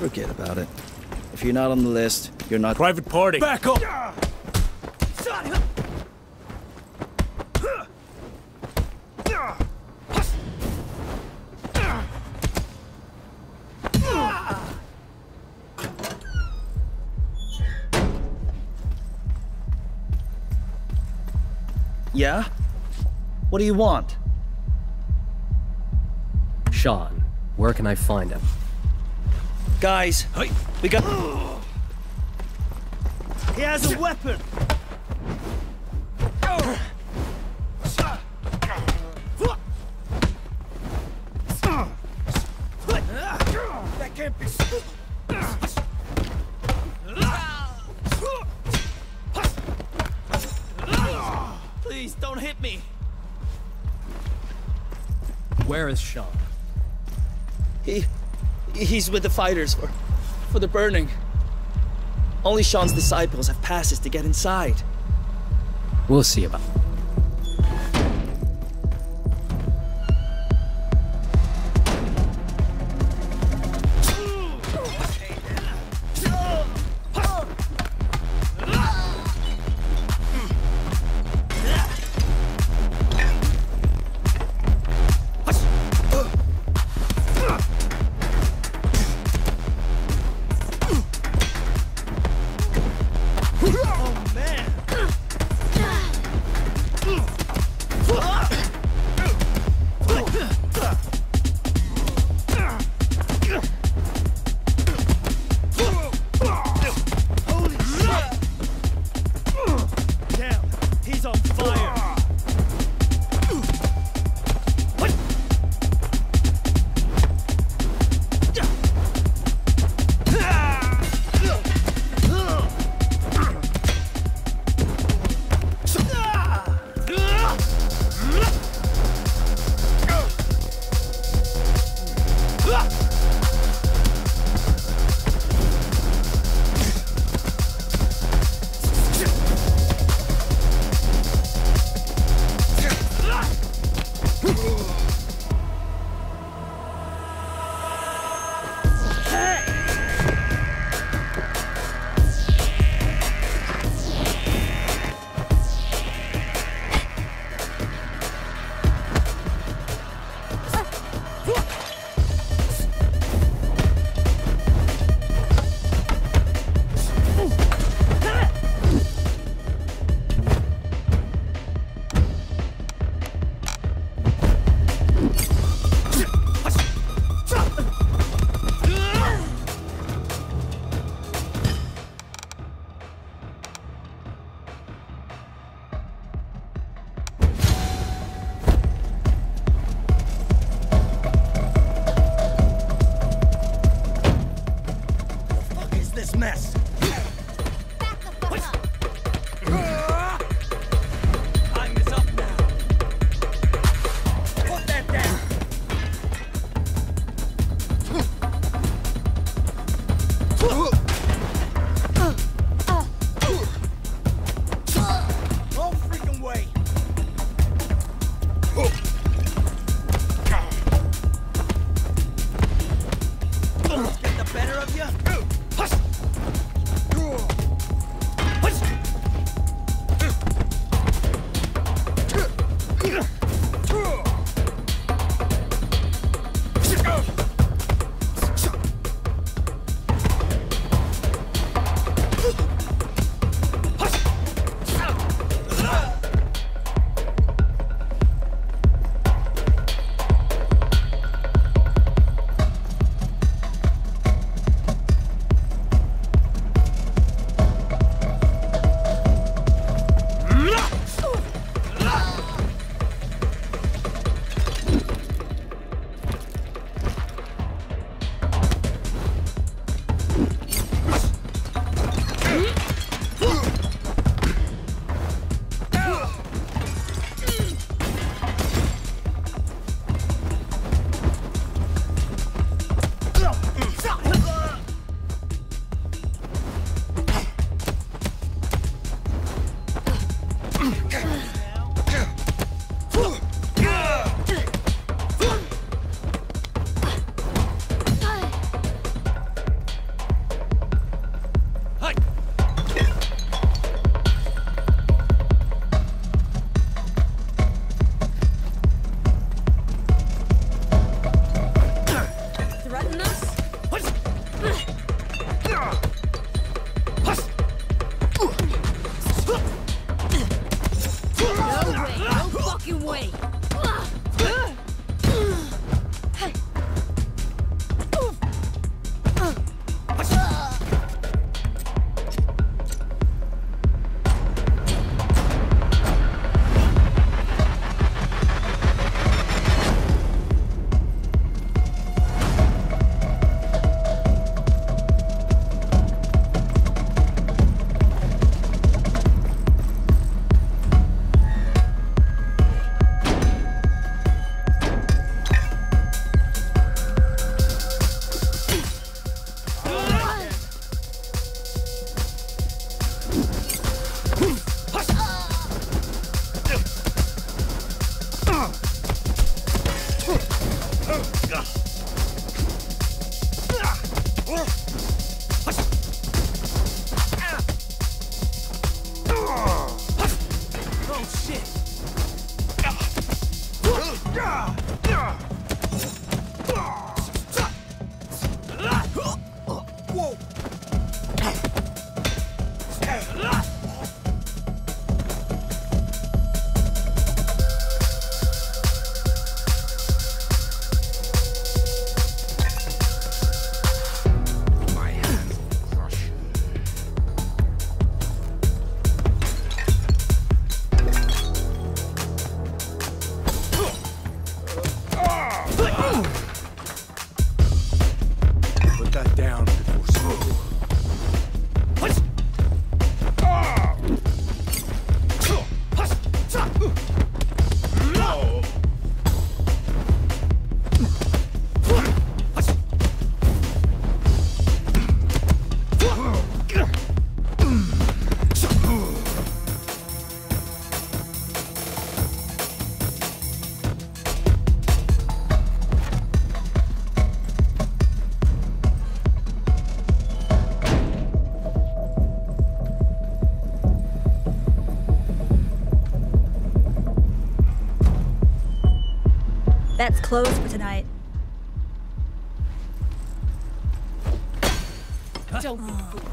Forget about it. If you're not on the list, you're not- Private party! Back up! Yeah? What do you want? Sean, where can I find him? Guys, we got... He has a weapon! That can't be... Please, don't hit me! Where is Sean? He's with the fighters for the burning. Only Sean's disciples have passes to get inside. We'll see about it. Oh shit! Whoa! That's closed for tonight. Don't be foolish.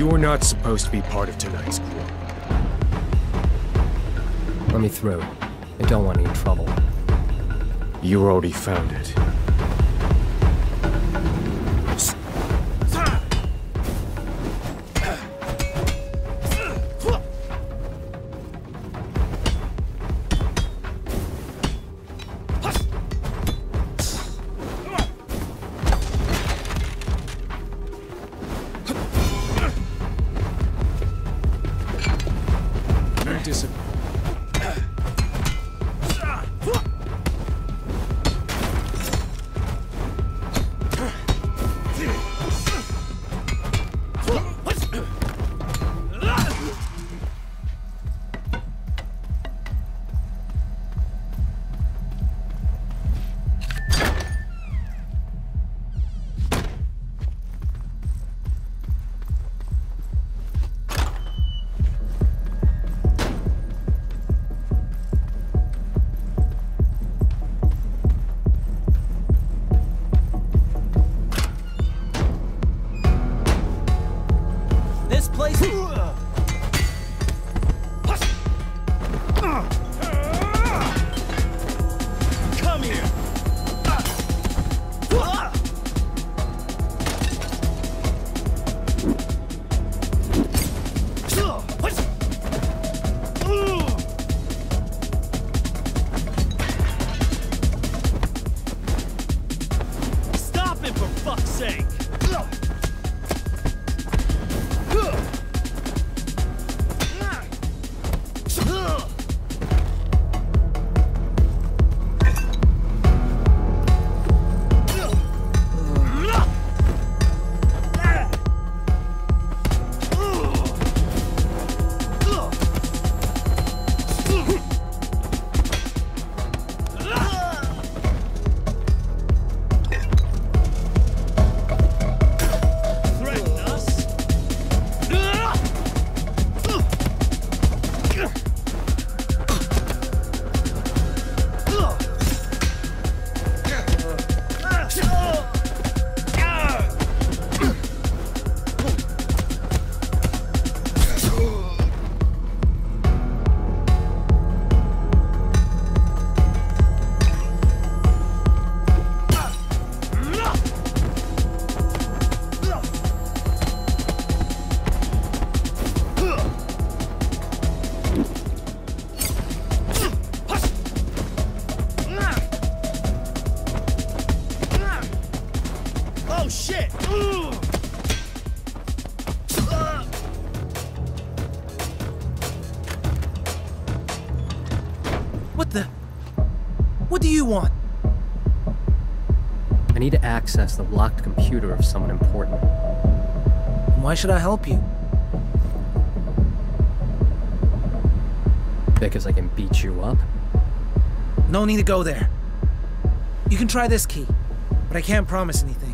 You're not supposed to be part of tonight's crew. Let me through. I don't want any trouble. You already found it. shit! Ugh. What do you want? I need to access the locked computer of someone important. Why should I help you? Because I can beat you up? No need to go there. You can try this key, but I can't promise anything.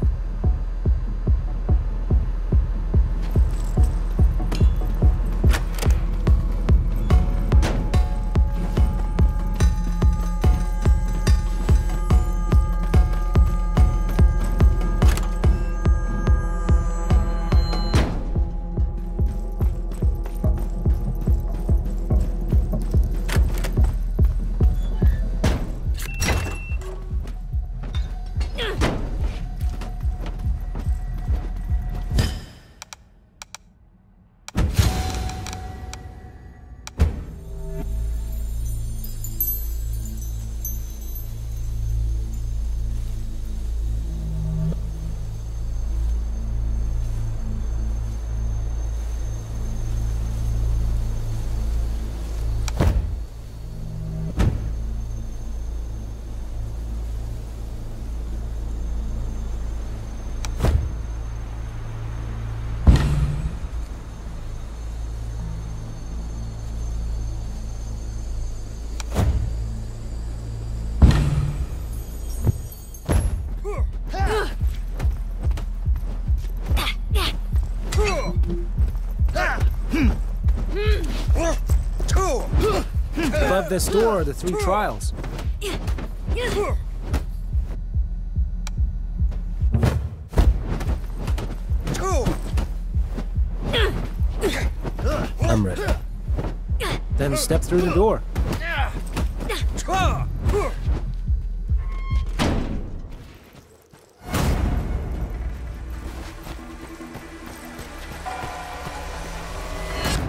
Above this door are the 3 trials. I'm ready. Then step through the door.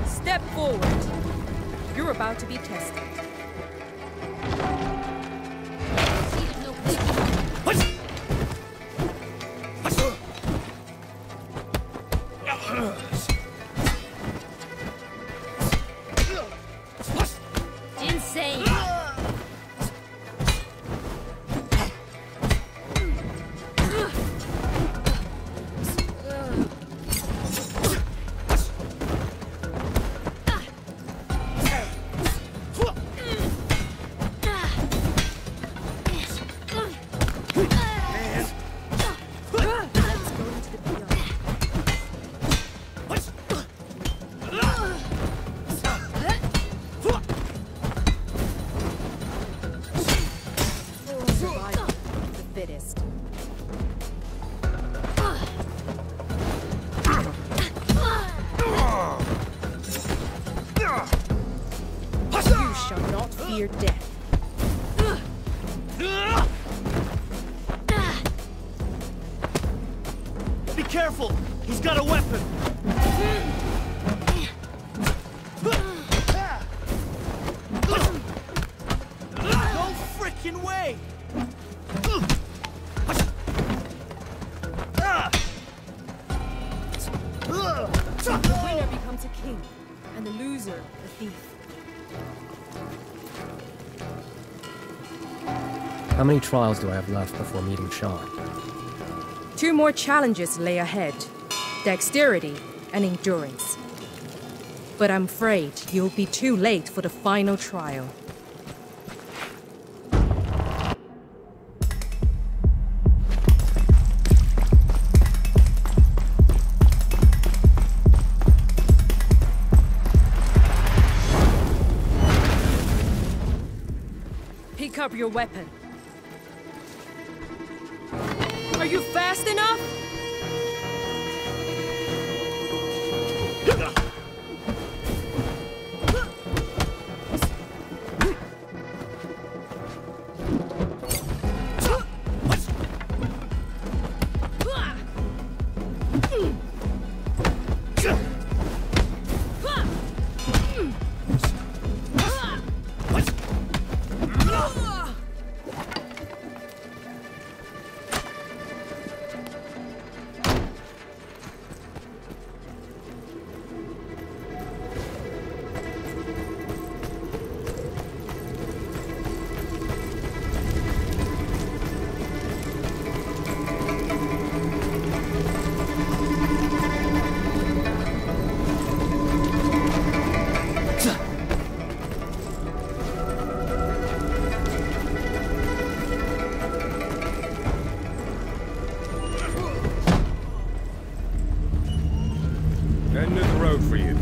Step forward. You're about to be tested. Insane. Fear death. Be careful! He's got a weapon! No frickin' way! The winner becomes a king, and the loser a thief. How many trials do I have left before meeting Sean? 2 more challenges lay ahead. Dexterity and endurance. But I'm afraid you'll be too late for the final trial. Pick up your weapon. Are you fast enough? road for you.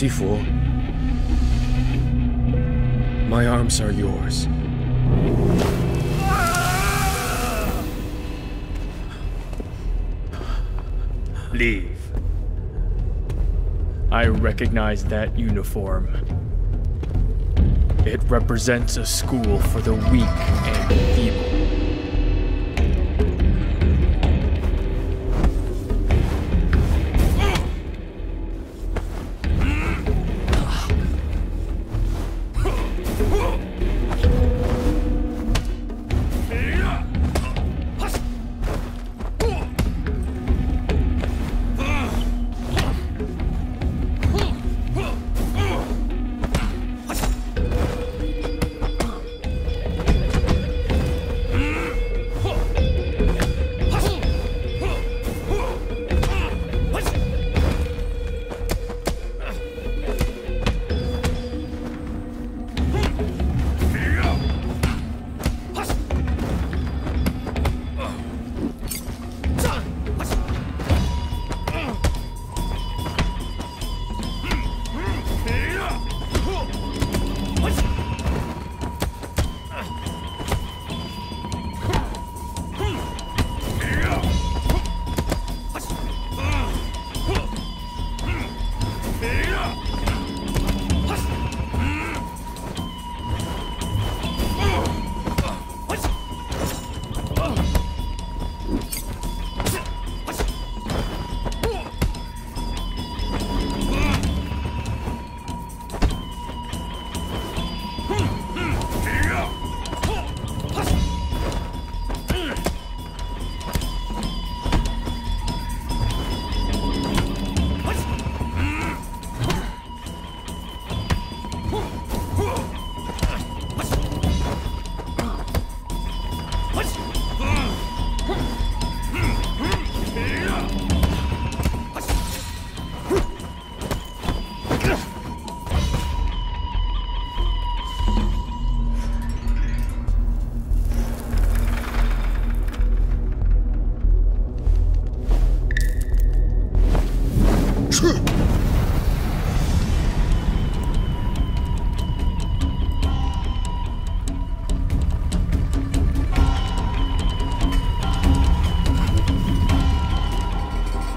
C4, my arms are yours. Leave. I recognize that uniform. It represents a school for the weak and feeble.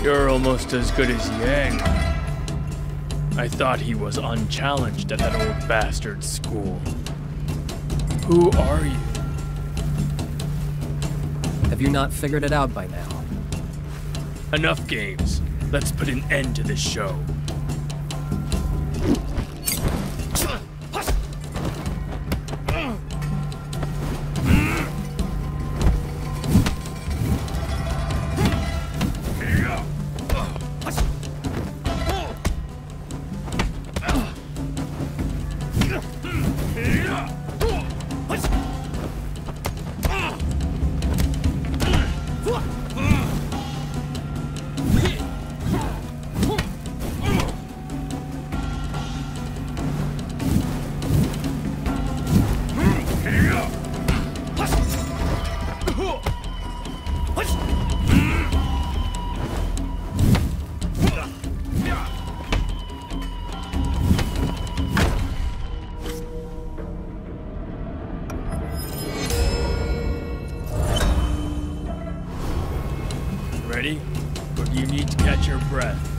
You're almost as good as Yang. I thought he was unchallenged at that old bastard school. Who are you? Have you not figured it out by now? Enough games. Let's put an end to this show. Ready? But you need to catch your breath.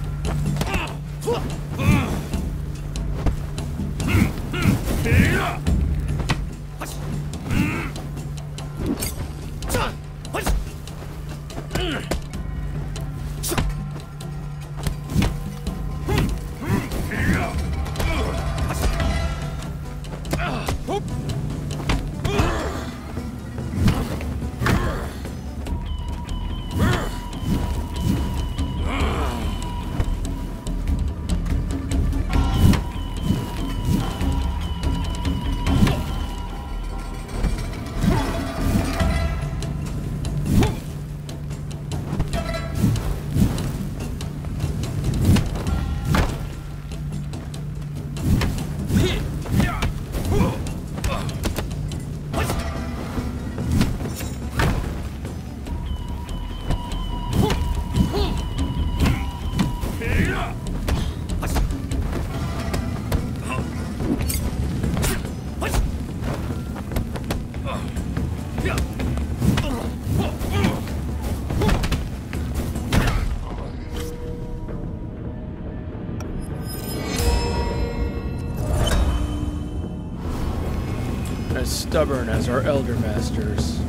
Stubborn as our elder masters.